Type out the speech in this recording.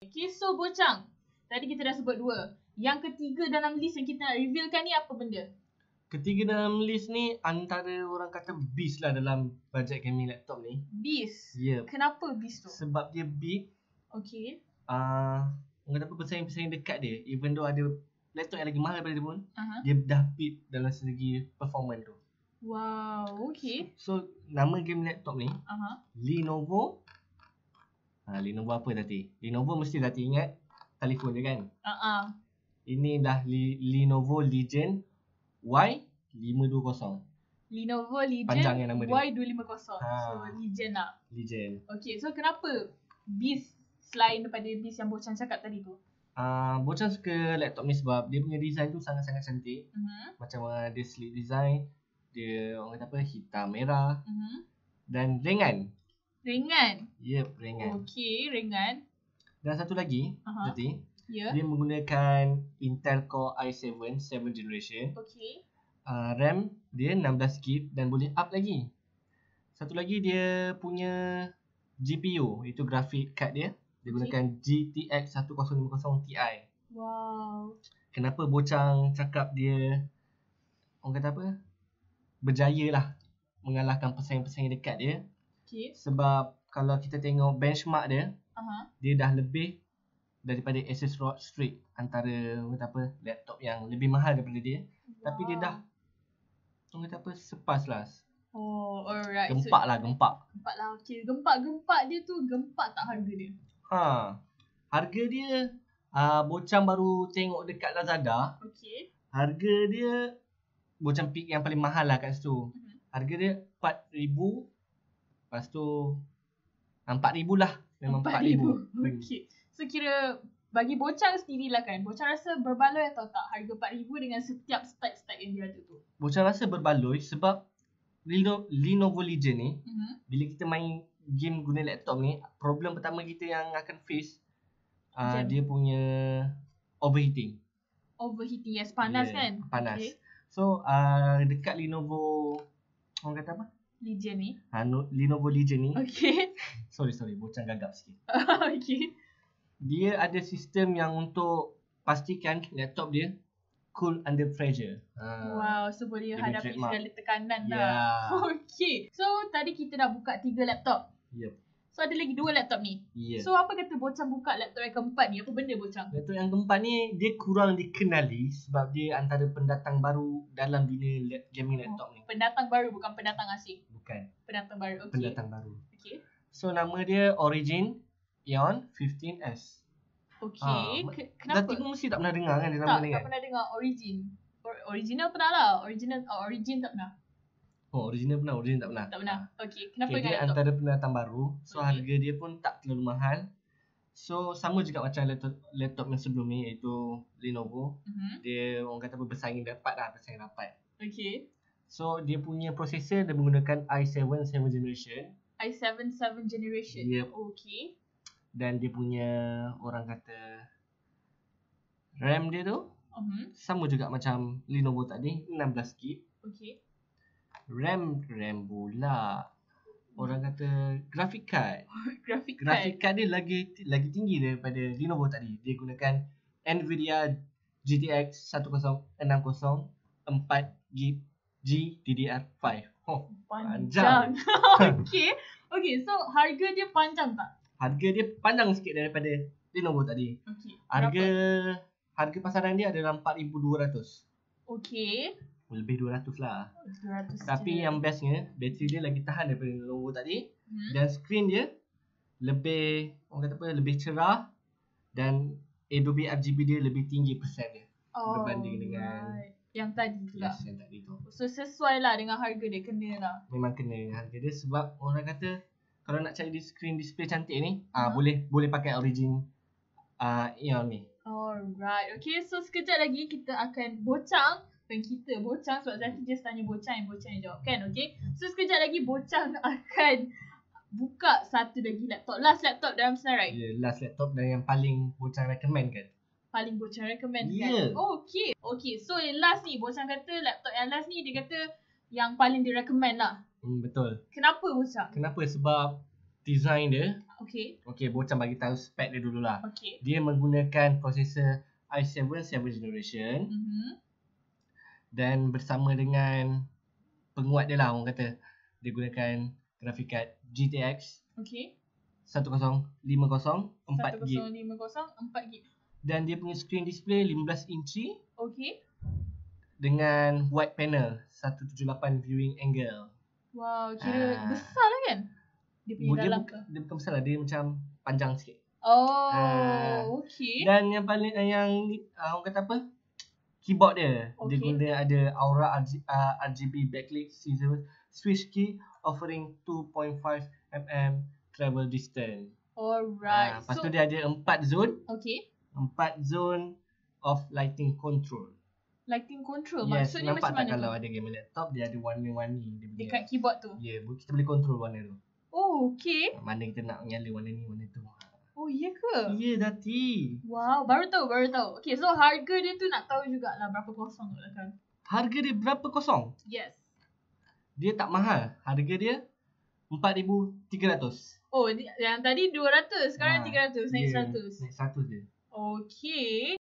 Okay, so bocang, tadi kita dah sebut dua. Yang ketiga dalam list yang kita nak revealkan ni apa benda? Ketiga dalam list ni antara orang kata beast lah dalam bajet gaming laptop ni. Beast? Ya. Yeah. Kenapa beast tu? Sebab dia big. Okay. Orang kata pesaing-pesaing dekat dia, even though ada laptop yang lagi mahal daripada dia pun, dia dah big dalam segi performance tu. Wow, okay. So, nama game laptop ni, Lenovo. Lenovo apa tadi? Lenovo mesti tadi ingat telefon je kan? Ini dah Lenovo Legion Y520. Lenovo Legion Y250. So Legion lah. Legion. Okay, so kenapa beast selain daripada beast yang Bocan cakap tadi tu? Bocan suka laptop ni sebab dia punya design tu sangat-sangat cantik. Macam dia sleek design. Dia orang kata apa, hitam merah. Dan ringan. Ringan? Ya, ringan. Okey, ringan. Dan satu lagi, tadi, dia menggunakan Intel Core i7 7th generation. Okey. RAM dia 16GB dan boleh up lagi. Satu lagi dia punya GPU, itu graphic card dia. Dia gunakan GTX 1050 Ti. Wow. Kenapa Bocang cakap dia, orang kata apa, berjayalah mengalahkan pesaing-pesaing dekat dia? Sebab kalau kita tengok benchmark dia, dia dah lebih daripada Asus ROG Strix, antara apa, laptop yang lebih mahal daripada dia. Tapi dia dah apa, sepas lah. Oh, alright. Gempak so, lah, gempak lah, okay. Gempak dia tu, gempak tak harga dia? Harga dia, Bocang baru tengok dekat Lazada. Harga dia, Bocang pick yang paling mahal lah kat situ. Harga dia RM4,000. Lepas tu 4,000 lah. Memang 4,000. Okay. So kira bagi Bocang sendirilah kan, Bocang rasa berbaloi atau tak harga 4,000 dengan setiap spek-spek yang dia ada tu? Bocang rasa berbaloi sebab Lenovo Legion ni, bila kita main game guna laptop ni, problem pertama kita yang akan face, dia punya overheating. Overheating, yes, panas kan? Panas. So dekat Lenovo, orang kata apa, Legion ni, Lenovo Legion ni, sorry Bocang gagap sikit. Dia ada sistem yang untuk pastikan laptop dia cool under pressure. Wow, so boleh hadapi segala tekanan lah. Okay, so tadi kita dah buka 3 laptop. So ada lagi 2 laptop ni. So apa kata Bocang buka laptop yang keempat ni? Apa benda Bocang? Laptop yang keempat ni dia kurang dikenali sebab dia antara pendatang baru dalam dunia gaming laptop ni. Pendatang baru, bukan pendatang asing. Bukan. Pendatang baru. Okay. Pendatang baru. Okay. So nama dia Origin Ion 15S. Okay. Kenapa? Datuk mesti tak pernah dengar kan dia nama ni? Tak pernah dengar Origin. Original pernah lah. Origin tak pernah. Oh, original tak pernah. Tak pernah. Okey, kenapa dia antara pendatang baru? So harga dia pun tak terlalu mahal. So sama juga macam laptop yang sebelum ni, iaitu Lenovo. Dia orang kata bersaing rapat lah, Okey. So dia punya processor dia menggunakan i7 7th generation. i7 7th generation. Okey. Dan dia punya orang kata RAM dia tu, sama juga macam Lenovo tadi, 16GB. Okey. RAM pula, orang kata graphic card. Graphic card dia lagi tinggi daripada Lenovo tadi. Dia gunakan NVIDIA GTX 1060 4GB GDDR5. Oh, panjang. Okay, so harga dia panjang tak? Harga dia panjang sikit daripada Lenovo tadi. Harga pasaran dia adalah RM4,200. Okay. Lebih 200 lah. 200. Tapi yang bestnya, bateri dia lagi tahan daripada Lenovo tadi. Dan skrin dia lebih, orang kata apa, lebih cerah. Dan Adobe RGB dia lebih tinggi persen dia, berbanding dengan yang tadi pula. Yang tadi tu. So sesuai lah dengan harga dia, kena lah. Memang kena harga dia sebab orang kata kalau nak cari skrin display cantik ni, boleh pakai Origin Ion ni. Alright, okay, so sekejap lagi kita akan Bocang sebab tadi just tanya Bocang yang jawab kan. Okay, so sekejap lagi Bocang akan buka satu lagi laptop, last laptop dalam senarai. Last laptop dan yang paling Bocang recommend kan. Okay, so yang last ni Bocang kata laptop yang last ni dia kata yang paling dia recommend lah. Betul. Kenapa Bocang? Sebab design dia. Okey. Okey, Bo Chan bagi tahu spek dia dululah. Okay. Dia menggunakan prosesor i7 7th generation. Dan bersama dengan penguat dia lah, orang kata dia gunakan grafik kad GTX. Okey. 1050 4GB. Dan dia punya screen display 15 inci. Okey. Dengan wide panel 178 viewing angle. Wow, kira besar lah kan? Dia punya dalam ke? Dia bukan besar lah, dia macam panjang sikit. Oh, okey. Dan yang paling orang kata apa? Keyboard dia. Okay. Dia guna ada Aura RGB backlit switch key offering 2.5mm travel distance. Alright. Lepas tu dia ada 4 zone. Okay. 4 zone of lighting control. Lighting control? Yes, maksudnya macam mana? Kalau ada game laptop, dia ada warna-warni. Dekat keyboard tu? Ya, kita boleh control warna tu. Oh, okay. Mana kita nak nyala warna ni, warna tu. Oh, iya ke? Ya, Dati. Wow, baru tahu. Okay, so harga dia tu nak tahu jugalah berapa kosong tu kan? Harga dia berapa kosong? Yes. Dia tak mahal. Harga dia RM4,300. Oh, yang tadi 200, sekarang 300, naik 100. Naik 100 je. Okay.